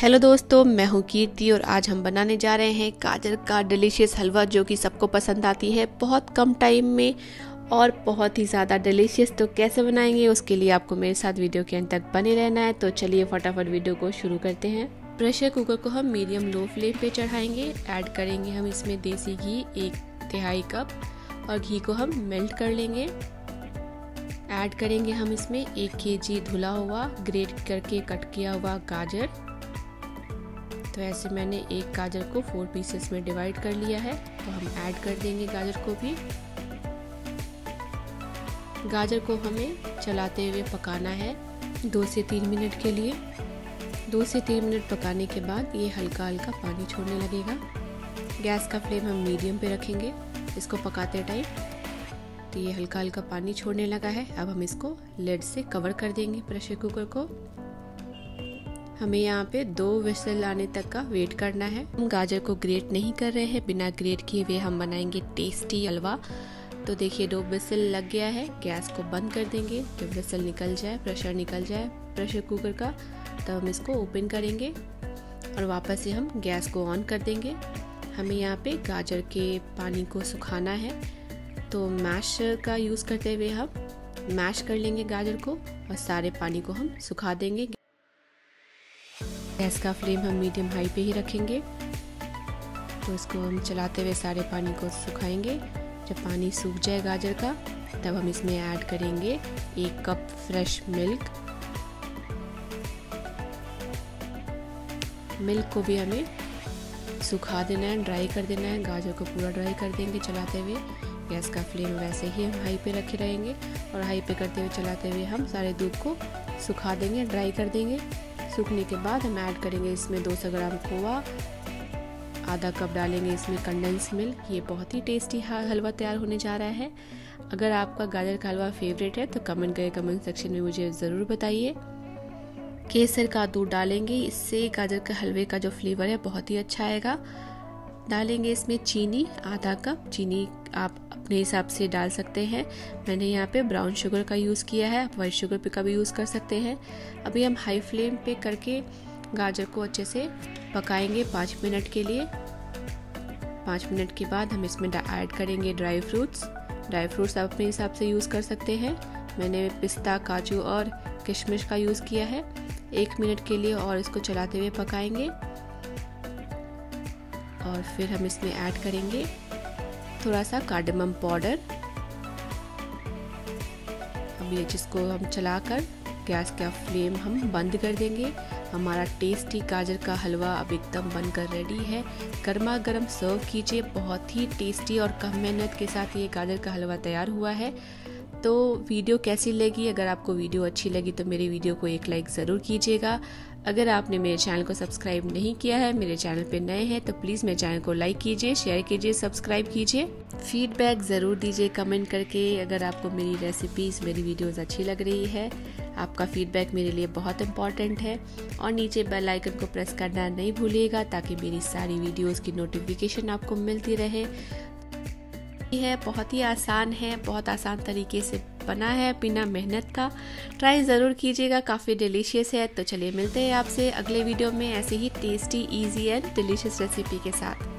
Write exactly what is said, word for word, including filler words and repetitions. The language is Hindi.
हेलो दोस्तों, मैं हूँ कीर्ति और आज हम बनाने जा रहे हैं गाजर का डिलीशियस हलवा जो कि सबको पसंद आती है बहुत कम टाइम में और बहुत ही ज़्यादा डिलीशियस। तो कैसे बनाएंगे उसके लिए आपको मेरे साथ वीडियो के अंत तक बने रहना है। तो चलिए फटाफट वीडियो को शुरू करते हैं। प्रेशर कुकर को हम मीडियम लो फ्लेम पे चढ़ाएंगे। ऐड करेंगे हम इसमें देसी घी एक तिहाई कप और घी को हम मेल्ट कर लेंगे। ऐड करेंगे हम इसमें एक के जी धुला हुआ ग्रेट करके कट किया हुआ गाजर। तो ऐसे मैंने एक गाजर को फोर पीसेस में डिवाइड कर लिया है, तो हम ऐड कर देंगे गाजर को भी। गाजर को हमें चलाते हुए पकाना है दो से तीन मिनट के लिए। दो से तीन मिनट पकाने के बाद ये हल्का हल्का पानी छोड़ने लगेगा। गैस का फ्लेम हम मीडियम पे रखेंगे इसको पकाते टाइम। तो ये हल्का हल्का पानी छोड़ने लगा है। अब हम इसको लिड से कवर कर देंगे प्रेशर कुकर को। हमें यहाँ पे दो विसल आने तक का वेट करना है। हम गाजर को ग्रेट नहीं कर रहे हैं, बिना ग्रेट किए हुए हम बनाएंगे टेस्टी हलवा। तो देखिए दो विसल लग गया है, गैस को बंद कर देंगे। जब विसल निकल जाए, प्रेशर निकल जाए प्रेशर कुकर का, तब हम इसको ओपन करेंगे और वापस से हम गैस को ऑन कर देंगे। हमें यहाँ पे गाजर के पानी को सुखाना है, तो मैश का यूज़ करते हुए हम मैश कर लेंगे गाजर को और सारे पानी को हम सुखा देंगे। गैस का फ्लेम हम मीडियम हाई पे ही रखेंगे। तो इसको हम चलाते हुए सारे पानी को सुखाएंगे। जब पानी सूख जाए गाजर का, तब हम इसमें ऐड करेंगे एक कप फ्रेश मिल्क। मिल्क को भी हमें सुखा देना है, ड्राई कर देना है। गाजर को पूरा ड्राई कर देंगे चलाते हुए। गैस का फ्लेम वैसे ही हम हाई पे रखे रहेंगे और हाई पे करते हुए चलाते हुए हम सारे दूध को सुखा देंगे, ड्राई कर देंगे। सूखने के बाद हम ऐड करेंगे इसमें दो सौ ग्राम खोआ, आधा कप डालेंगे इसमें कंडेंस मिल्क। ये बहुत ही टेस्टी हलवा तैयार होने जा रहा है। अगर आपका गाजर का हलवा फेवरेट है तो कमेंट करें, कमेंट सेक्शन में मुझे ज़रूर बताइए। केसर का दूध डालेंगे, इससे गाजर के हलवे का जो फ्लेवर है बहुत ही अच्छा आएगा। डालेंगे इसमें चीनी, आधा कप चीनी आप अपने हिसाब से डाल सकते हैं। मैंने यहाँ पे ब्राउन शुगर का यूज़ किया है, आप वाइट शुगर पे का भी यूज़ कर सकते हैं। अभी हम हाई फ्लेम पे करके गाजर को अच्छे से पकाएंगे पाँच मिनट के लिए। पाँच मिनट के बाद हम इसमें ऐड करेंगे ड्राई फ्रूट्स। ड्राई फ्रूट्स आप अपने हिसाब से यूज़ कर सकते हैं। मैंने पिस्ता, काजू और किशमिश का यूज़ किया है। एक मिनट के लिए और इसको चलाते हुए पकाएंगे और फिर हम इसमें ऐड करेंगे थोड़ा सा कार्डमम पाउडर। अब ये जिसको हम चलाकर गैस का फ्लेम हम बंद कर देंगे। हमारा टेस्टी गाजर का हलवा अब एकदम बनकर रेडी है। गर्मा गर्म सर्व कीजिए। बहुत ही टेस्टी और कम मेहनत के साथ ये गाजर का हलवा तैयार हुआ है। तो वीडियो कैसी लगी? अगर आपको वीडियो अच्छी लगी तो मेरी वीडियो को एक लाइक ज़रूर कीजिएगा। अगर आपने मेरे चैनल को सब्सक्राइब नहीं किया है, मेरे चैनल पे नए हैं तो प्लीज़ मेरे चैनल को लाइक कीजिए, शेयर कीजिए, सब्सक्राइब कीजिए। फीडबैक ज़रूर दीजिए कमेंट करके अगर आपको मेरी रेसिपीज़, मेरी वीडियोज़ अच्छी लग रही है। आपका फीडबैक मेरे लिए बहुत इंपॉर्टेंट है। और नीचे बेल आइकन को प्रेस करना नहीं भूलिएगा ताकि मेरी सारी वीडियोज़ की नोटिफिकेशन आपको मिलती रहे। है बहुत ही आसान है, बहुत आसान तरीके से बना है बिना मेहनत का। ट्राई ज़रूर कीजिएगा, काफ़ी डिलीशियस है। तो चलिए मिलते हैं आपसे अगले वीडियो में ऐसे ही tasty, easy and delicious recipe के साथ।